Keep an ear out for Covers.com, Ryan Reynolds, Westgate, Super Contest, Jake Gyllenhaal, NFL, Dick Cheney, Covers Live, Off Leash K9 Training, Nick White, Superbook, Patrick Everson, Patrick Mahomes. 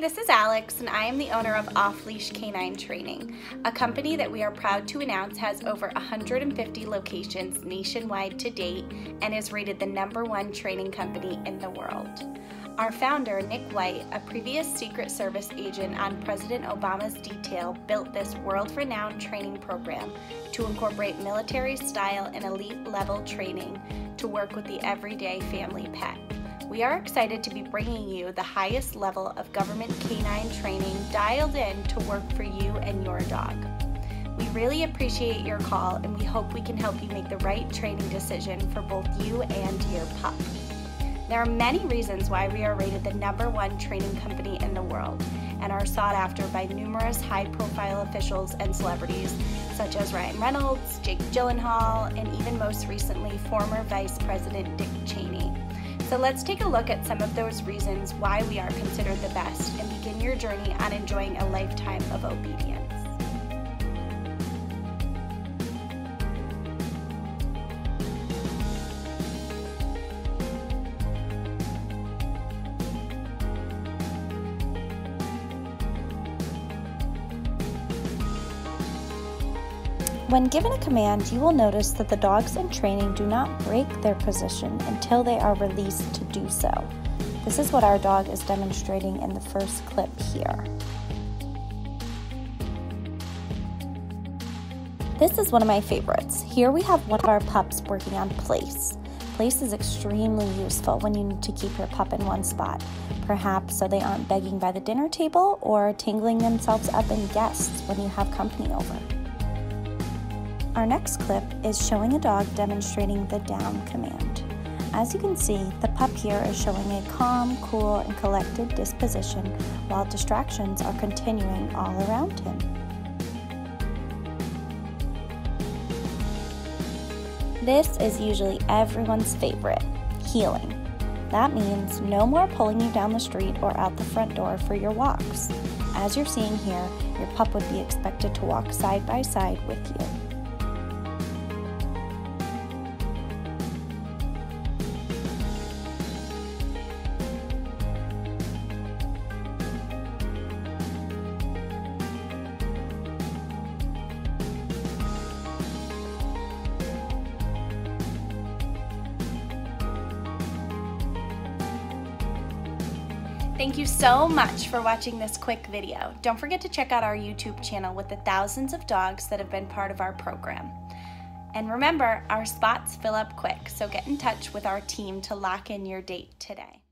this is Alex, and I am the owner of Off Leash K9 Training, a company that we are proud to announce has over 150 locations nationwide to date and is rated the #1 training company in the world. Our founder, Nick White, a previous Secret Service agent on President Obama's detail, built this world-renowned training program to incorporate military-style and elite-level training to work with the everyday family pet. We are excited to be bringing you the highest level of government canine training dialed in to work for you and your dog. We really appreciate your call, and we hope we can help you make the right training decision for both you and your pup. There are many reasons why we are rated the #1 training company in the world and are sought after by numerous high-profile officials and celebrities such as Ryan Reynolds, Jake Gyllenhaal, and even most recently former Vice President Dick Cheney. So let's take a look at some of those reasons why we are considered the best and begin your journey on enjoying a lifetime of obedience. When given a command, you will notice that the dogs in training do not break their position until they are released to do so. This is what our dog is demonstrating in the first clip here. This is one of my favorites. Here we have one of our pups working on place. Place is extremely useful when you need to keep your pup in one spot, perhaps so they aren't begging by the dinner table or tangling themselves up in guests when you have company over. Our next clip is showing a dog demonstrating the down command. As you can see, the pup here is showing a calm, cool, and collected disposition while distractions are continuing all around him. This is usually everyone's favorite, heeling. That means no more pulling you down the street or out the front door for your walks. As you're seeing here, your pup would be expected to walk side by side with you. Thank you so much for watching this quick video. Don't forget to check out our YouTube channel with the thousands of dogs that have been part of our program. And remember, our spots fill up quick, so get in touch with our team to lock in your date today.